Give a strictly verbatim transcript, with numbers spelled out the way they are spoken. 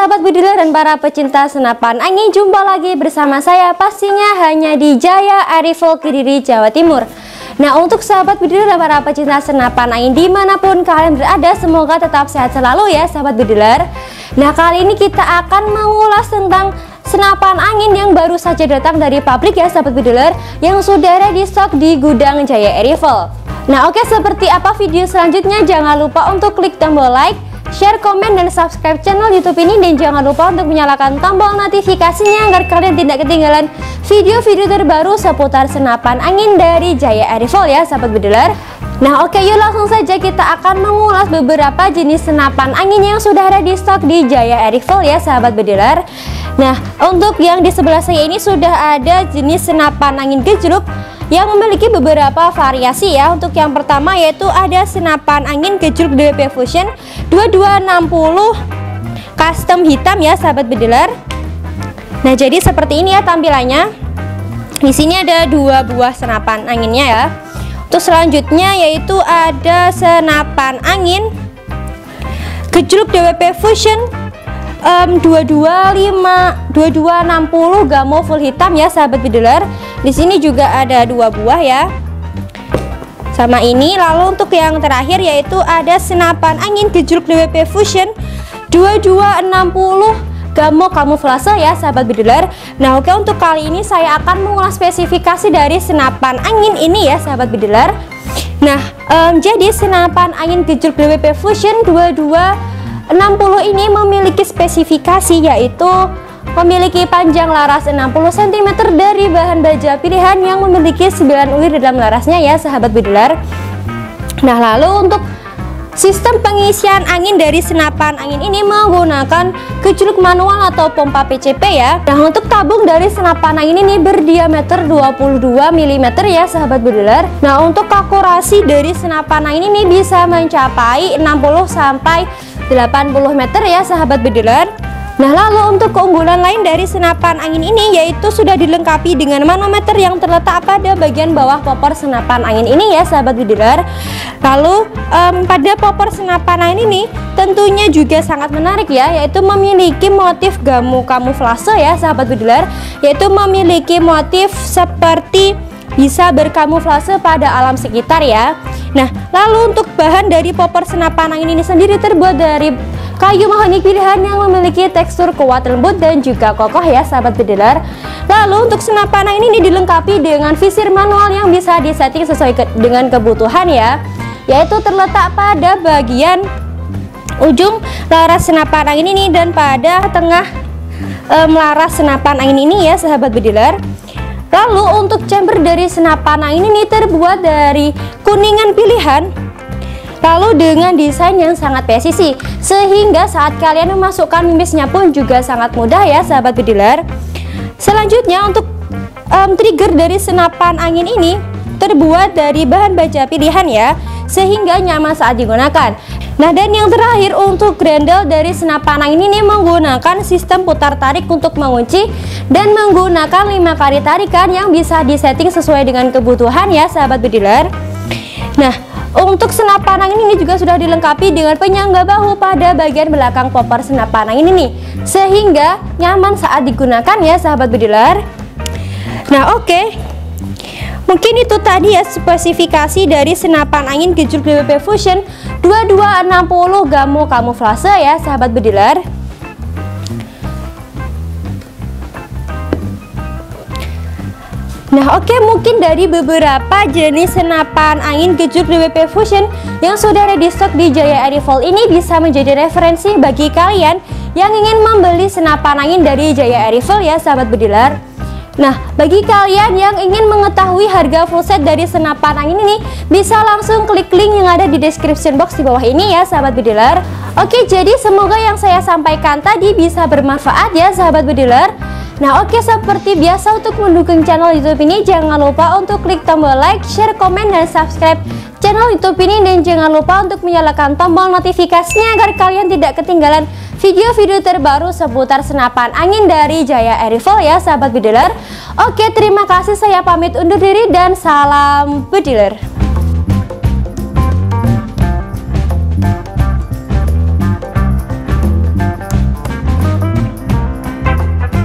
sahabat budiler dan para pecinta senapan angin, jumpa lagi bersama saya pastinya hanya di Jaya Air Rifle Kediri, Jawa Timur. Nah, untuk sahabat budiler dan para pecinta senapan angin dimanapun kalian berada, semoga tetap sehat selalu ya sahabat budiler. Nah, kali ini kita akan mengulas tentang senapan angin yang baru saja datang dari pabrik ya sahabat budiler, yang sudah ready stock di gudang Jaya Air Rifle. Nah, oke, seperti apa video selanjutnya, jangan lupa untuk klik tombol like, share, komen, dan subscribe channel YouTube ini, dan jangan lupa untuk menyalakan tombol notifikasinya agar kalian tidak ketinggalan video-video terbaru seputar senapan angin dari Jaya Air Rifle ya sahabat budiler. Nah, oke, yuk langsung saja kita akan mengulas beberapa jenis senapan angin yang sudah ready stock di Jaya Air Rifle ya sahabat budiler. Nah, untuk yang di sebelah saya ini sudah ada jenis senapan angin gejluk yang memiliki beberapa variasi ya. Untuk yang pertama yaitu ada senapan angin Gejluk D W P Fusion dua dua enam nol custom hitam ya sahabat budiler. Nah, jadi seperti ini ya tampilannya. Di sini ada dua buah senapan anginnya ya. Untuk selanjutnya yaitu ada senapan angin Gejluk D W P Fusion Um, dua dua lima dua dua enam nol Gamo full hitam ya sahabat budiler. Di sini juga ada dua buah ya, sama ini. Lalu untuk yang terakhir yaitu ada senapan angin Gejluk D W P Fusion dua dua enam nol Gamo kamuflase ya sahabat budiler. Nah, oke, untuk kali ini saya akan mengulas spesifikasi dari senapan angin ini ya sahabat budiler. Nah, um, jadi senapan angin Gejluk D W P Fusion dua dua enam nol ini memiliki spesifikasi yaitu memiliki panjang laras enam puluh sentimeter dari bahan baja pilihan yang memiliki sembilan ulir di dalam larasnya ya sahabat budiler. Nah, lalu untuk sistem pengisian angin dari senapan angin ini menggunakan gejluk manual atau pompa P C P ya. Nah, untuk tabung dari senapan angin ini berdiameter dua puluh dua milimeter ya sahabat budiler. Nah, untuk akurasi dari senapan angin ini bisa mencapai enam puluh sampai delapan puluh meter ya sahabat budiler. Nah, lalu untuk keunggulan lain dari senapan angin ini yaitu sudah dilengkapi dengan manometer yang terletak pada bagian bawah popor senapan angin ini ya sahabat budiler. Lalu um, pada popor senapan angin ini tentunya juga sangat menarik ya, yaitu memiliki motif gamo kamuflase ya sahabat budiler, yaitu memiliki motif seperti bisa berkamuflase pada alam sekitar ya. Nah, lalu untuk bahan dari popor senapan angin ini sendiri terbuat dari kayu mahoni pilihan yang memiliki tekstur kuat, lembut, dan juga kokoh ya sahabat budiler. Lalu untuk senapan angin ini dilengkapi dengan visir manual yang bisa disetting sesuai ke dengan kebutuhan ya, yaitu terletak pada bagian ujung laras senapan angin ini dan pada tengah um, laras senapan angin ini ya sahabat budiler. Lalu untuk chamber dari senapan angin ini terbuat dari kuningan pilihan, lalu dengan desain yang sangat presisi sehingga saat kalian memasukkan mimisnya pun juga sangat mudah ya sahabat budiler. Selanjutnya untuk um, trigger dari senapan angin ini terbuat dari bahan baja pilihan ya, sehingga nyaman saat digunakan. Nah, dan yang terakhir untuk grendel dari senapan angin ini menggunakan sistem putar tarik untuk mengunci dan menggunakan lima kali tarikan yang bisa disetting sesuai dengan kebutuhan ya sahabat budiler. Nah, untuk senapan angin ini juga sudah dilengkapi dengan penyangga bahu pada bagian belakang popor senapan angin ini sehingga nyaman saat digunakan ya sahabat budiler. Nah, oke, okay. Mungkin itu tadi ya spesifikasi dari senapan angin Gejluk D W P Fusion dua dua enam nol Gamo kamuflase ya sahabat budiler. Nah, oke, okay, mungkin dari beberapa jenis senapan angin Gejluk D W P Fusion yang sudah ready stock di Jaya Air Rifle ini bisa menjadi referensi bagi kalian yang ingin membeli senapan angin dari Jaya Air Rifle ya sahabat budiler. Nah, bagi kalian yang ingin mengetahui harga full set dari senapan angin ini, bisa langsung klik link yang ada di description box di bawah ini ya sahabat budiler. Oke, jadi semoga yang saya sampaikan tadi bisa bermanfaat ya sahabat budiler. Nah, oke, seperti biasa untuk mendukung channel YouTube ini, jangan lupa untuk klik tombol like, share, komen, dan subscribe channel YouTube ini, dan jangan lupa untuk menyalakan tombol notifikasinya agar kalian tidak ketinggalan video-video terbaru seputar senapan angin dari Jaya Air Rifle ya sahabat budiler. Oke, terima kasih, saya pamit undur diri dan salam budiler.